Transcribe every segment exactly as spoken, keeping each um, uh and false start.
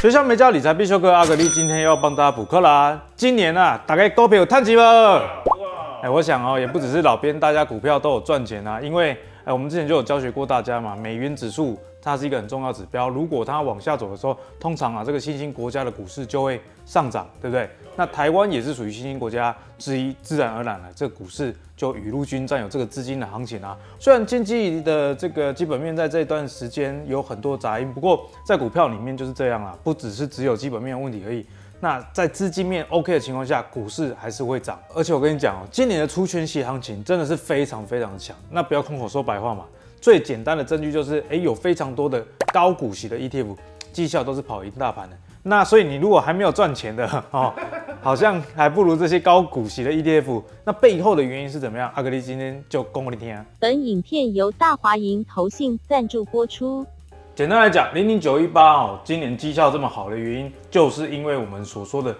学校没教理财必修课，阿格力今天又要帮大家补课啦。今年啊，大家股票有赚钱吗？哎、欸，我想哦，也不只是老编，大家股票都有赚钱啊。因为哎、欸，我们之前就有教学过大家嘛，美元指数它是一个很重要指标。如果它往下走的时候，通常啊，这个新兴国家的股市就会上涨，对不对？那台湾也是属于新兴国家之一，自然而然了、啊，这个股市就雨露均沾，有这个资金的行情啊。虽然经济的这个基本面在这段时间有很多杂音，不过在股票里面就是这样啦，不只是只有基本面的问题而已。那在资金面 OK 的情况下，股市还是会涨。而且我跟你讲哦、喔，今年的除权息行情真的是非常非常的强。那不要空口说白话嘛，最简单的证据就是，哎、欸，有非常多的高股息的 E T F， 绩效都是跑赢大盘的。那所以你如果还没有赚钱的哦，好像还不如这些高股息的 E T F。那背后的原因是怎么样？阿格力今天就公布给你听啊。本影片由大华银投信赞助播出。简单来讲，零零九一八哦，今年绩效这么好的原因，就是因为我们所说的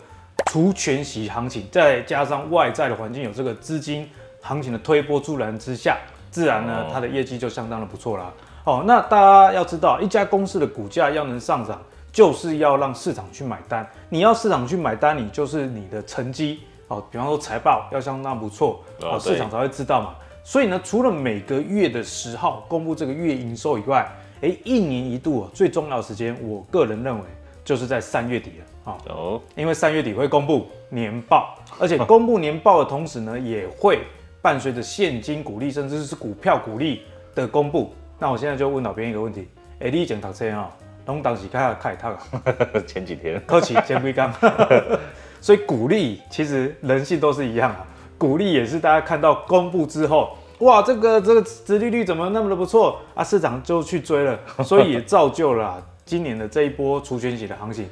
除权息行情，再加上外在的环境有这个资金行情的推波助澜之下，自然呢，它的业绩就相当的不错啦。哦，那大家要知道，一家公司的股价要能上涨。就是要让市场去买单，你要市场去买单，你就是你的成绩哦，比方说财报要相当不错哦，市场才会知道嘛。所以呢，除了每个月的十号公布这个月营收以外，哎、欸，一年一度、哦、最重要的时间，我个人认为就是在三月底了啊、哦哦，因为三月底会公布年报，而且公布年报的同时呢，也会伴随着现金股利甚至是股票股利的公布。那我现在就问老编一个问题，哎、欸，你以前读册哦？从当时开开套前几天考起前几天，所以股利其实人性都是一样啊，股利也是大家看到公布之后，哇，这个这个殖利率怎么那么的不错啊，市场就去追了，所以也造就了、啊、今年的这一波除权息的行情。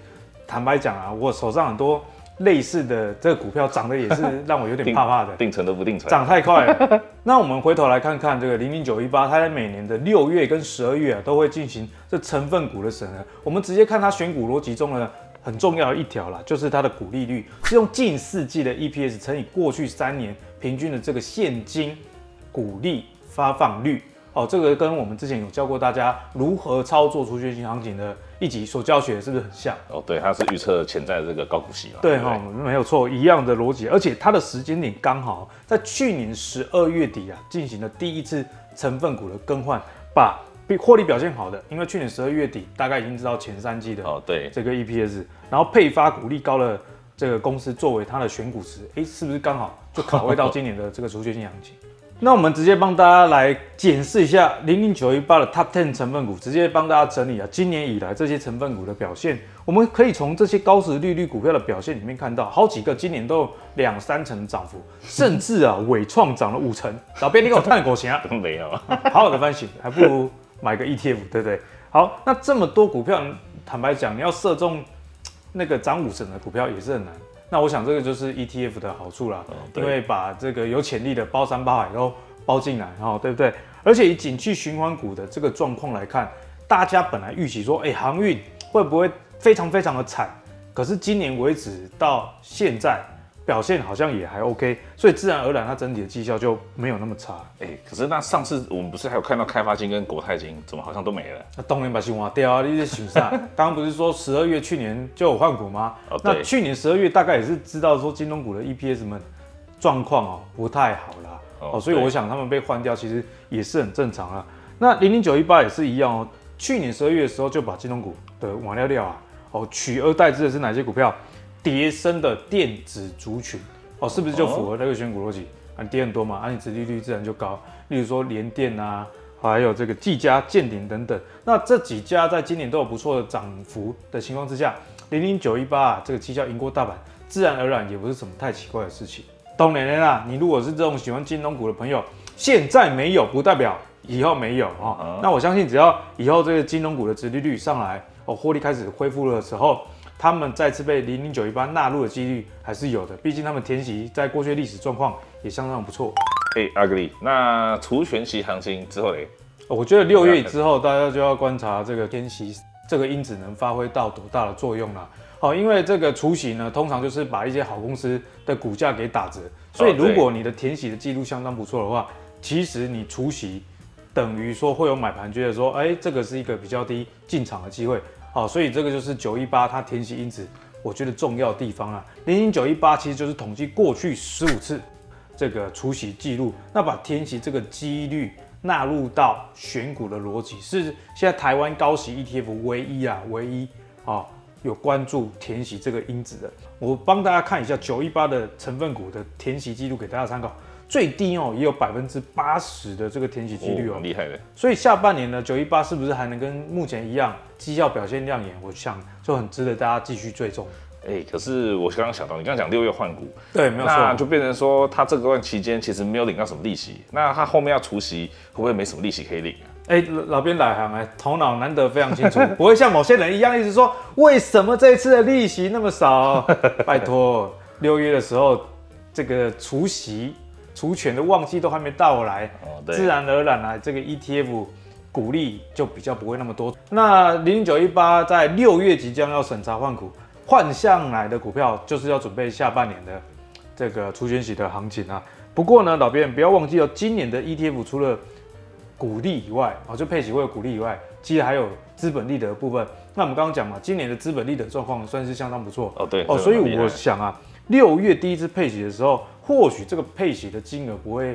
坦白讲啊，我手上很多类似的这个股票涨的也是让我有点怕怕的，定存都不定存，涨太快了。那我们回头来看看这个零零九一八，它在每年的六月跟十二月啊，都会进行这成分股的审核。我们直接看它选股逻辑中呢，很重要的一条啦，就是它的股利率是用近四季的 E P S 乘以过去三年平均的这个现金股利发放率。哦，这个跟我们之前有教过大家如何操作除权息行情的一集所教学是不是很像？哦，对，它是预测潜在的这个高股息嘛。对哈、哦，没有错，一样的逻辑，而且它的时间点刚好在去年十二月底啊，进行了第一次成分股的更换，把获利表现好的，因为去年十二月底大概已经知道前三季的哦，对这个 E P S， 然后配发股利高的这个公司作为它的选股池，哎、欸，是不是刚好就卡位到今年的这个除权息行情？那我们直接帮大家来检视一下零零九一八的 Top 十 成分股，直接帮大家整理啊，今年以来这些成分股的表现，我们可以从这些高殖利率股票的表现里面看到，好几个今年都有两三成的涨幅，甚至啊，伟创涨了五成。老编，你给我探狗钱啊？没有，好好的反省，还不如买个 E T F， 对不对？好，那这么多股票，坦白讲，你要射中那个涨五成的股票也是很难。那我想这个就是 E T F 的好处啦，哦、因为把这个有潜力的包山包海都包进来，哈，对不对？而且以景气循环股的这个状况来看，大家本来预期说，哎、欸，航运会不会非常非常的惨？可是今年为止到现在表现好像也还 OK， 所以自然而然它整体的绩效就没有那么差。哎、欸，可是那上次我们不是还有看到开发金跟国泰金怎么好像都没了？那当然把心挖掉啊！你在想啥？刚刚不是说十二月去年就有换股吗？哦、那去年十二月大概也是知道说金融股的 E P S 们状况哦不太好啦，哦，哦所以我想他们被换掉其实也是很正常啦。那零零九一八也是一样哦，去年十二月的时候就把金融股的往料料啊，哦取而代之的是哪些股票？跌升的电子族群哦，是不是就符合那个选股逻辑？啊，跌很多嘛，啊，你殖利率自然就高。例如说联电啊，还有这个技嘉、健鼎等等。那这几家在今年都有不错的涨幅的情况之下，零零九一八这个绩效赢过大盘，自然而然也不是什么太奇怪的事情。当然啦，你如果是这种喜欢金融股的朋友，现在没有不代表以后没有啊、哦。那我相信，只要以后这个金融股的殖利率上来，哦，获利开始恢复的时候。他们再次被零零九一八纳入的几率还是有的，毕竟他们填息在过去历史状况也相当不错。哎、欸，阿格力，那除权息行情之后嘞、哦，我觉得六月之后大家就要观察这个填息这个因子能发挥到多大的作用啦。好、哦，因为这个除息呢，通常就是把一些好公司的股价给打折，所以如果你的填息的记录相当不错的话，其实你除息等于说会有买盘觉得说，哎、欸，这个是一个比较低进场的机会。好，所以这个就是九一八它填息因子，我觉得重要的地方啊。零零九一八其实就是统计过去十五次这个除息记录，那把填息这个几率纳入到选股的逻辑，是现在台湾高息 E T F 唯一啊，唯一啊有关注填息这个因子的。我帮大家看一下九一八的成分股的填息记录，给大家参考。 最低哦，也有百分之八十的这个填息几率哦，厉害的。所以下半年呢， 九一八是不是还能跟目前一样绩效表现亮眼？我想就很值得大家继续追踪。哎、欸，可是我刚刚想到，你刚刚讲六月换股，对，没有错，那就变成说他这段期间其实没有领到什么利息，那他后面要除息会不会没什么利息可以领啊？哎、欸，老编来行哎、欸，头脑难得非常清楚，不会像某些人一样一直说为什么这一次的利息那么少？拜托，六月的时候这个除息。 除权的旺季都还没到来，哦、自然而然啊，这个 E T F 股利就比较不会那么多。那零零九一八在六月即将要审查换股，换向来的股票就是要准备下半年的这个除权息的行情啊。不过呢，老编不要忘记哦，今年的 E T F 除了股利以外，哦就配息会有股利以外，其实还有资本利得的部分。那我们刚刚讲嘛，今年的资本利得状况算是相当不错哦，对哦，所以我想啊，六月第一次配息的时候。 或许这个配息的金额不会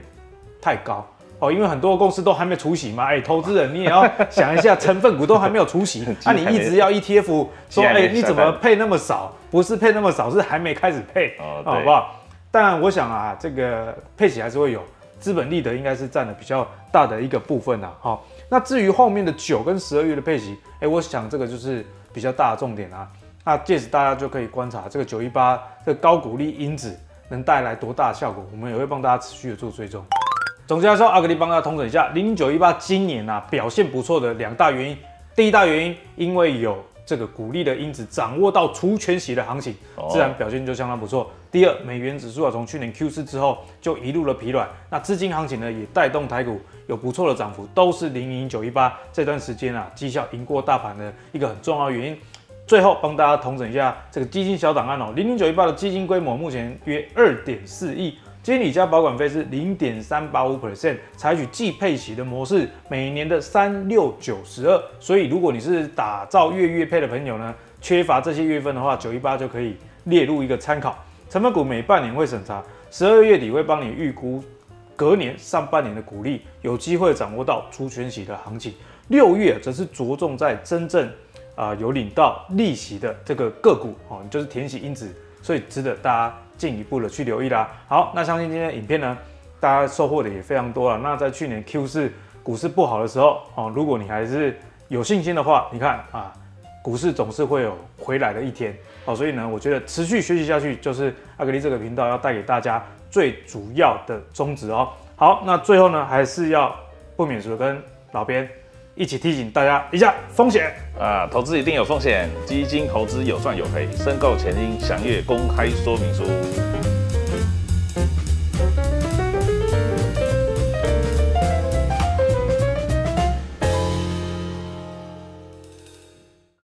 太高哦，因为很多公司都还没除息嘛。哎、欸，投资人你也要想一下，成分股都还没有除息，那、啊、你一直要 E T F 说，哎、欸，你怎么配那么少？不是配那么少，是还没开始配，哦、好不好？但我想啊，这个配息还是会有，资本利得应该是占了比较大的一个部分啊。好、哦，那至于后面的九跟十二月的配息，哎、欸，我想这个就是比较大的重点啊。那届时大家就可以观察这个九一八这个高股利因子。 能带来多大的效果？我们也会帮大家持续的做追踪。总结来说，阿格力帮大家统整一下零零九一八今年啊表现不错的两大原因。第一大原因，因为有这个股利的因子掌握到除权息的行情，自然表现就相当不错。第二，美元指数啊从去年 Q 四之后就一路的疲软，那资金行情呢也带动台股有不错的涨幅，都是零零九一八这段时间啊绩效赢过大盘的一个很重要的原因。 最后帮大家统整一下这个基金小档案哦， 零零九一八的基金规模目前约 二点四亿，经理加保管费是 零点三八五 percent， 采取季配息的模式，每年的三、六、九、十二。所以如果你是打造月月配的朋友呢，缺乏这些月份的话， 九一八就可以列入一个参考。成分股每半年会审查， 十二月底会帮你预估隔年上半年的股利，有机会掌握到除权息的行情。六月则是着重在真正。 啊、呃，有领到利息的这个个股哦，就是填息因子，所以值得大家进一步的去留意啦。好，那相信今天的影片呢，大家收获的也非常多了。那在去年 Q 四股市不好的时候哦，如果你还是有信心的话，你看啊，股市总是会有回来的一天哦。所以呢，我觉得持续学习下去，就是阿格力这个频道要带给大家最主要的宗旨哦。好，那最后呢，还是要不免俗的跟老编。 一起提醒大家一下风险啊，投资一定有风险，基金投资有赚有赔，申购前应详阅公开说明书。